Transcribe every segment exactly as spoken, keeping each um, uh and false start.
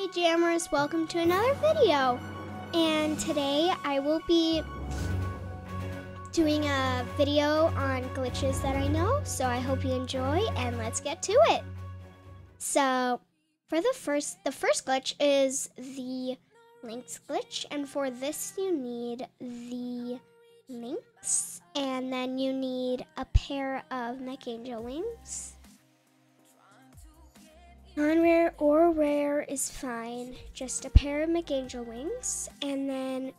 Hey Jammers, welcome to another video. And today I will be doing a video on glitches that I know, so I hope you enjoy and let's get to it. So for the first, the first glitch is the Lynx glitch, and for this you need the Lynx, and then you need a pair of Mech Angel wings. Non-rare or rare is fine, just a pair of Mech Angel wings, and then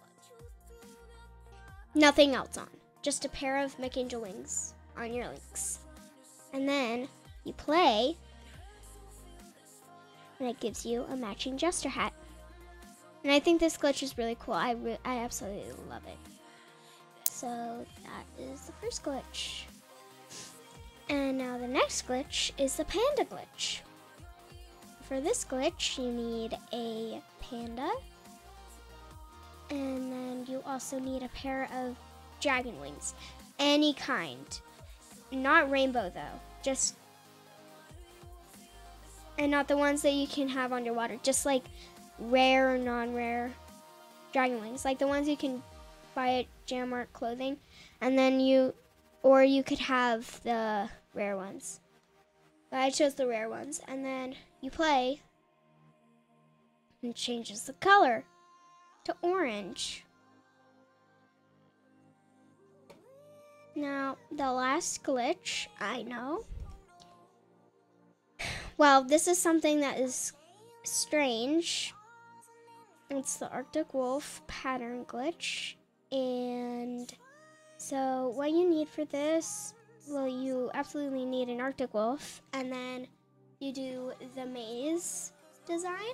nothing else on. Just a pair of Mech Angel wings on your Lynx. And then you play, and it gives you a matching jester hat. And I think this glitch is really cool. I, re I absolutely love it. So that is the first glitch. And now the next glitch is the panda glitch. For this glitch, you need a panda, and then you also need a pair of dragon wings, any kind, not rainbow though, just, and not the ones that you can have underwater, just like rare or non-rare dragon wings, like the ones you can buy at Jamart clothing, and then you, or you could have the rare ones. I chose the rare ones, and then you play, and it changes the color to orange. Now, the last glitch I know. Well, this is something that is strange. It's the Arctic Wolf pattern glitch. And so what you need for this, well, you absolutely need an Arctic Wolf, and then you do the maze design,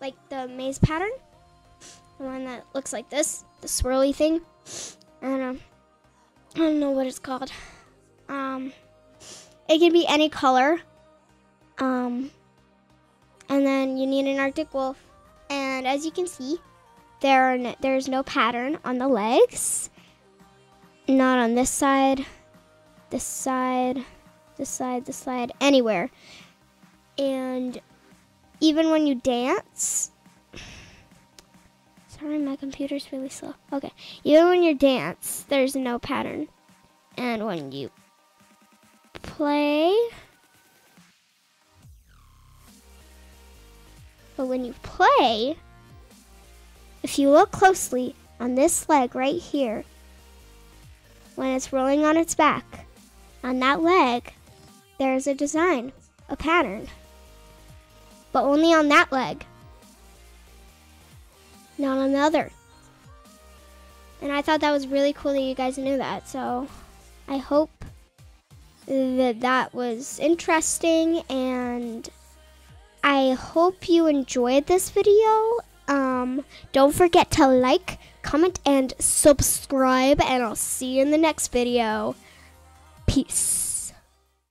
like the maze pattern, the one that looks like this, the swirly thing. I don't know. I don't know what it's called. Um, it can be any color. Um, and then you need an Arctic Wolf, and as you can see, there are no, there's no pattern on the legs. Not on this side. This side, this side, this side, anywhere. And even when you dance, sorry, my computer's really slow. Okay, even when you dance, there's no pattern. And when you play, but when you play, if you look closely on this leg right here, when it's rolling on its back, on that leg, there's a design, a pattern, but only on that leg, not on the other. And I thought that was really cool that you guys knew that, so I hope that that was interesting, and I hope you enjoyed this video. Um, don't forget to like, comment, and subscribe, and I'll see you in the next video. Peace.